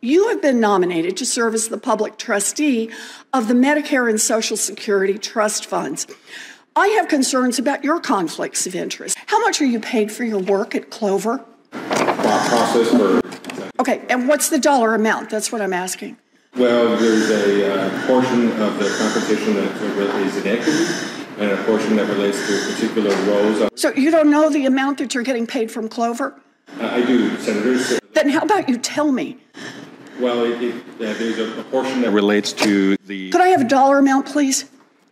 You have been nominated to serve as the public trustee of the Medicare and Social Security trust funds. I have concerns about your conflicts of interest. How much are you paid for your work at Clover? Okay, and what's the dollar amount? That's what I'm asking. Well, there's a portion of the compensation that is in equity and a portion that relates to particular roles. So you don't know the amount that you're getting paid from Clover? I do, Senators. Then how about you tell me? Well, there's a portion that relates to the... Could I have a dollar amount, please?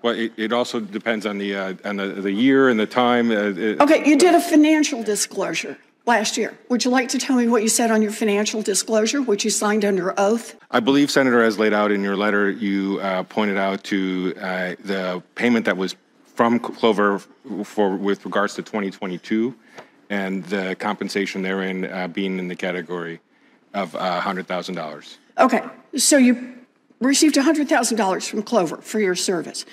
Well, it also depends on the year and the time. Okay, you did a financial disclosure last year. Would you like to tell me what you said on your financial disclosure, which you signed under oath? I believe, Senator, as laid out in your letter, you pointed out to the payment that was from Clover with regards to 2022 and the compensation therein being in the category of $100,000. Okay, so you received $100,000 from Clover for your service.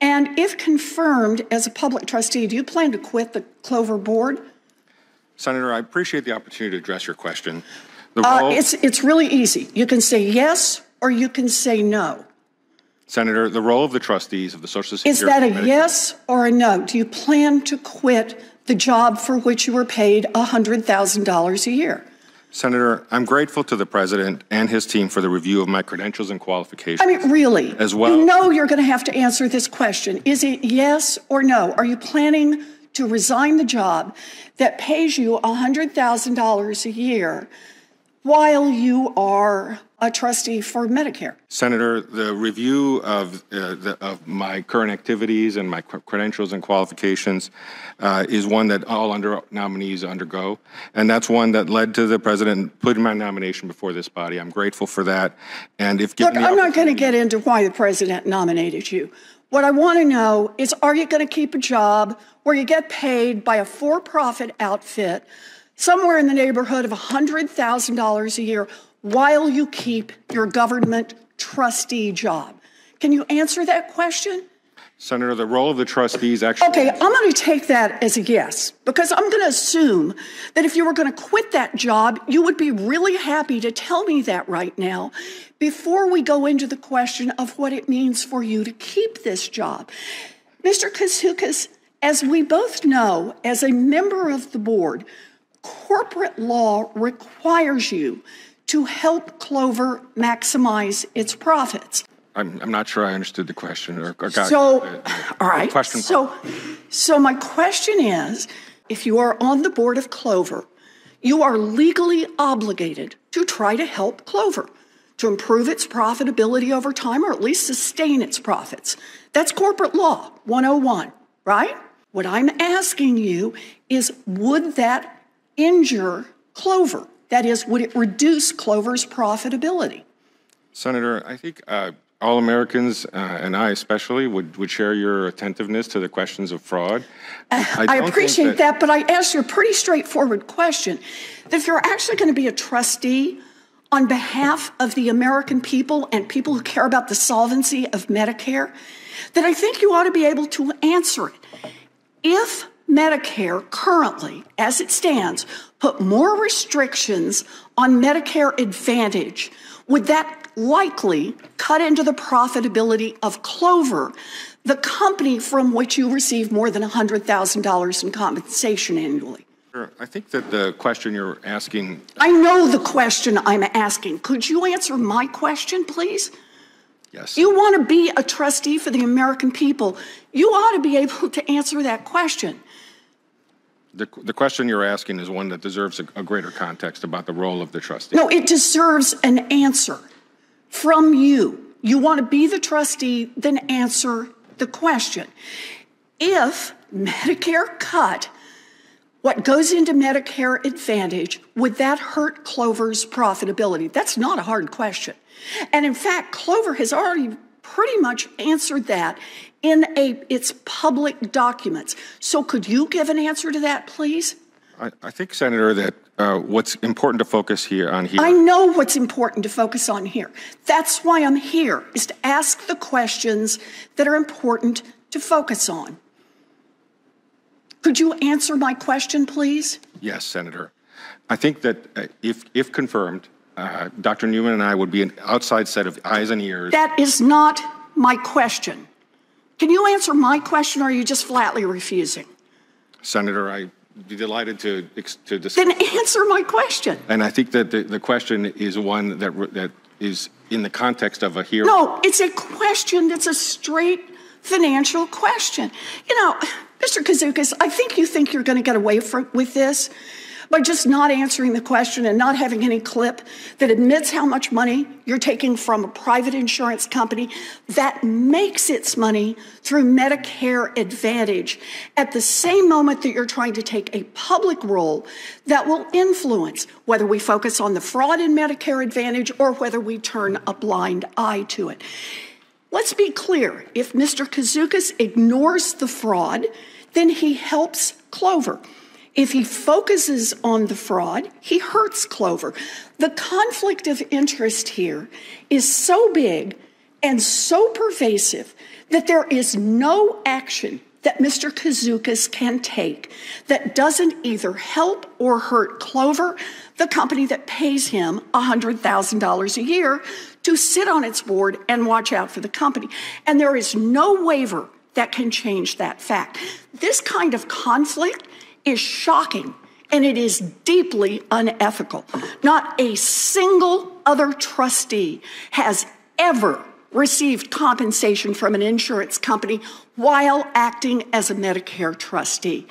And if confirmed as a public trustee, do you plan to quit the Clover board? Senator, I appreciate the opportunity to address your question. It's really easy. You can say yes or you can say no. Senator, the role of the trustees of the Social Security... Is that a Medicare. Yes or a no? Do you plan to quit the job for which you were paid $100,000 a year? Senator, I'm grateful to the President and his team for the review of my credentials and qualifications. I mean, really, as well. You know you're going to have to answer this question. Is it yes or no? Are you planning to resign the job that pays you $100,000 a year while you are a trustee for Medicare? Senator, the review of my current activities and my credentials and qualifications is one that all nominees undergo, and that's one that led to the President putting my nomination before this body. I'm grateful for that. And if given... Look, I'm not going to get into why the President nominated you. What I want to know is, are you going to keep a job where you get paid by a for-profit outfit somewhere in the neighborhood of $100,000 a year while you keep your government trustee job? Can you answer that question? Senator, the role of the trustees actually... Okay, I'm going to take that as a yes, because I'm going to assume that if you were going to quit that job, you would be really happy to tell me that right now before we go into the question of what it means for you to keep this job. Mr. Kouzoukas, as we both know, as a member of the board, corporate law requires you to help Clover maximize its profits. I'm not sure I understood the question. All right. So my question is, if you are on the board of Clover, you are legally obligated to try to help Clover to improve its profitability over time, or at least sustain its profits. That's corporate law 101, right? What I'm asking you is, would that injure Clover? That is, would it reduce Clover's profitability? Senator, I think... all Americans, and I especially, would share your attentiveness to the questions of fraud. I appreciate that, but I asked you a pretty straightforward question. That if you're actually going to be a trustee on behalf of the American people and people who care about the solvency of Medicare, then I think you ought to be able to answer it. If Medicare currently, as it stands, put more restrictions on Medicare Advantage, would that likely cut into the profitability of Clover, the company from which you receive more than $100,000 in compensation annually? I think that the question you're asking... I know the question I'm asking. Could you answer my question, please? Yes. You want to be a trustee for the American people. You ought to be able to answer that question. The question you're asking is one that deserves a greater context about the role of the trustee. No, it deserves an answer from you. You want to be the trustee, then answer the question. If Medicare cut what goes into Medicare Advantage, would that hurt Clover's profitability? That's not a hard question. And in fact, Clover has already pretty much answered that in its public documents. So could you give an answer to that, please? I think, Senator, that what's important to focus on here. I know what's important to focus on here. That's why I'm here, is to ask the questions that are important to focus on. Could you answer my question, please? Yes, Senator. I think that if confirmed, Dr. Newman and I would be an outside set of eyes and ears. That is not my question. Can you answer my question, or are you just flatly refusing? Senator, I'd be delighted to discuss. Then answer my question. And I think that the question is one that is in the context of a hearing. No, it's a question that's a straight financial question. You know, Mr. Kouzoukas, I think you think you're going to get away with this by just not answering the question and not having any clip that admits how much money you're taking from a private insurance company that makes its money through Medicare Advantage at the same moment that you're trying to take a public role that will influence whether we focus on the fraud in Medicare Advantage or whether we turn a blind eye to it. Let's be clear. If Mr. Kouzoukas ignores the fraud, then he helps Clover. If he focuses on the fraud, he hurts Clover. The conflict of interest here is so big and so pervasive that there is no action that Mr. Kouzoukas can take that doesn't either help or hurt Clover, the company that pays him $100,000 a year to sit on its board and watch out for the company. And there is no waiver that can change that fact. This kind of conflict is shocking, and it is deeply unethical. Not a single other trustee has ever received compensation from an insurance company while acting as a Medicare trustee.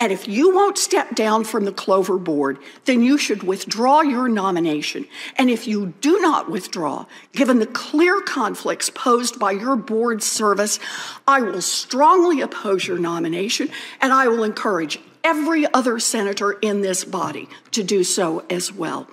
And if you won't step down from the Clover board, then you should withdraw your nomination. And if you do not withdraw, given the clear conflicts posed by your board service, I will strongly oppose your nomination, and I will encourage every other senator in this body to do so as well.